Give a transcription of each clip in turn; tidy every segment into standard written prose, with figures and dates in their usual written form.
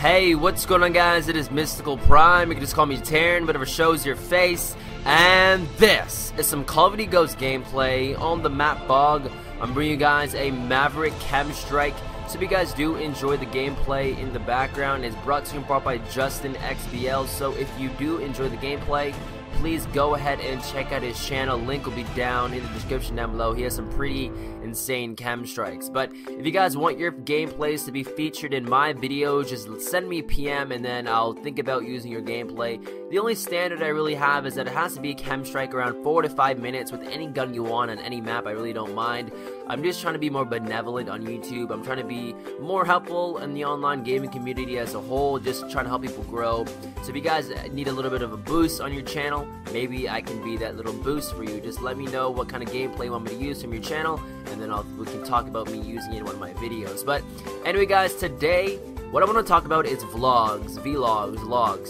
Hey, what's going on, guys? It is Mystical Prime. You can just call me Taren, whatever shows your face. And this is some Call of Duty Ghosts gameplay on the map bog. I'm bringing you guys a Maverick Chemstrike. So if you guys do enjoy the gameplay in the background, it's brought to you in part by Justin XBL. So if you do enjoy the gameplay, please go ahead and check out his channel. Link will be down in the description down below. He has some pretty insane Chemstrikes. But if you guys want your gameplays to be featured in my videos, just send me a PM and then I'll think about using your gameplay. The only standard I really have is that it has to be a Chemstrike around 4 to 5 minutes with any gun you want on any map. I really don't mind. I'm just trying to be more benevolent on YouTube. I'm trying to be more helpful in the online gaming community as a whole, just trying to help people grow. So if you guys need a little bit of a boost on your channel, maybe I can be that little boost for you. Just let me know what kind of gameplay you want me to use from your channel, and then we can talk about me using it in one of my videos. But anyway, guys, today what I want to talk about is vlogs,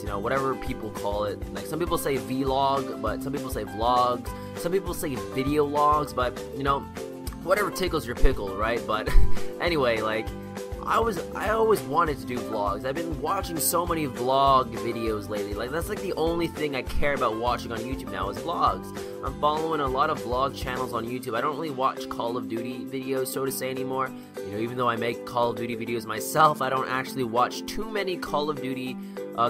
you know, whatever people call it. Like, some people say vlog, but some people say vlogs, some people say video logs, but you know, whatever tickles your pickle, right? But anyway, like, I always wanted to do vlogs. I've been watching so many vlog videos lately. Like, that's like the only thing I care about watching on YouTube now is vlogs. I'm following a lot of vlog channels on YouTube. I don't really watch Call of Duty videos, so to say, anymore. You know, even though I make Call of Duty videos myself, I don't actually watch too many Call of Duty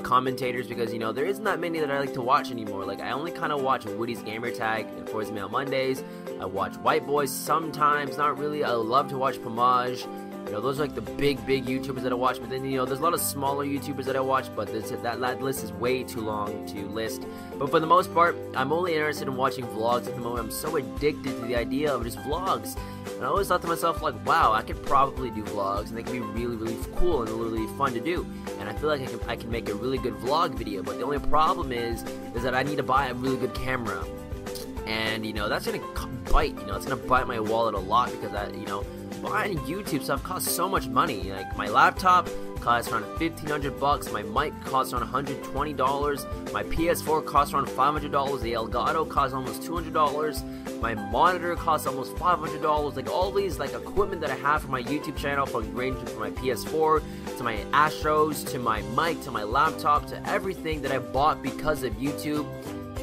commentators because, you know, there isn't that many that I like to watch anymore. Like, I only kind of watch Woody's Gamer Tag and Forza Male Mondays. I watch White Boys sometimes, not really. I love to watch Pomage. You know, those are like the big YouTubers that I watch, but then, you know, there's a lot of smaller YouTubers that I watch, but that list is way too long to list. But for the most part, I'm only interested in watching vlogs at the moment. I'm so addicted to the idea of just vlogs. And I always thought to myself, like, wow, I could probably do vlogs, and they could be really, really cool and really fun to do. And I feel like I can make a really good vlog video, but the only problem is that I need to buy a really good camera. And, you know, that's going to bite, you know, it's going to bite my wallet a lot because I, you know, buying YouTube stuff costs so much money. Like, my laptop costs around $1,500, my mic costs around $120, my PS4 costs around $500, the Elgato costs almost $200, my monitor costs almost $500. Like, all these, like, equipment that I have for my YouTube channel, from ranging from my PS4 to my Astros to my mic to my laptop to everything that I bought because of YouTube,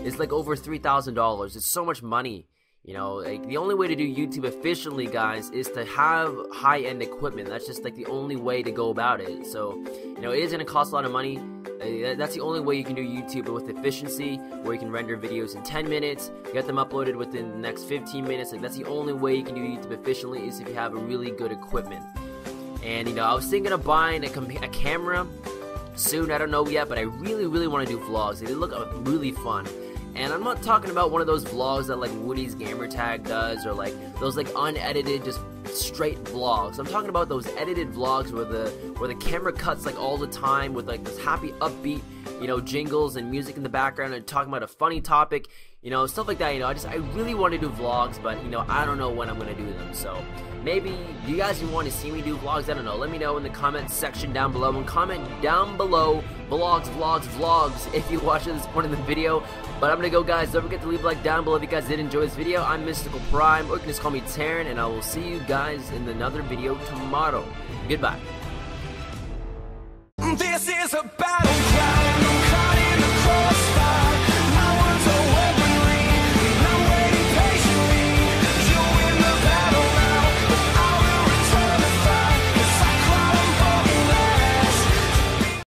is like over $3,000. It's so much money. You know, like, the only way to do YouTube efficiently, guys, is to have high-end equipment. That's just like the only way to go about it. So, you know, it is going to cost a lot of money. That's the only way you can do YouTube with efficiency, where you can render videos in 10 minutes, get them uploaded within the next 15 minutes. Like, that's the only way you can do YouTube efficiently, is if you have a really good equipment. And, you know, I was thinking of buying a camera soon. I don't know yet, but I really, really want to do vlogs. They look really fun. And I'm not talking about one of those vlogs that like Woody's Gamer Tag does, or like those like unedited, just straight vlogs. I'm talking about those edited vlogs where the camera cuts like all the time with like this happy upbeat, you know, jingles and music in the background, and talking about a funny topic, you know, stuff like that. You know, I really want to do vlogs, but you know, I don't know when I'm gonna do them. So maybe you guys want to see me do vlogs. I don't know. Let me know in the comments section down below, and comment down below vlogs if you watch this point in the video. But I'm gonna go, guys. Don't forget to leave a like down below if you guys did enjoy this video. I'm Mystical Prime, or you can just call me Taren, and I will see you guys in another video tomorrow. Goodbye. This is about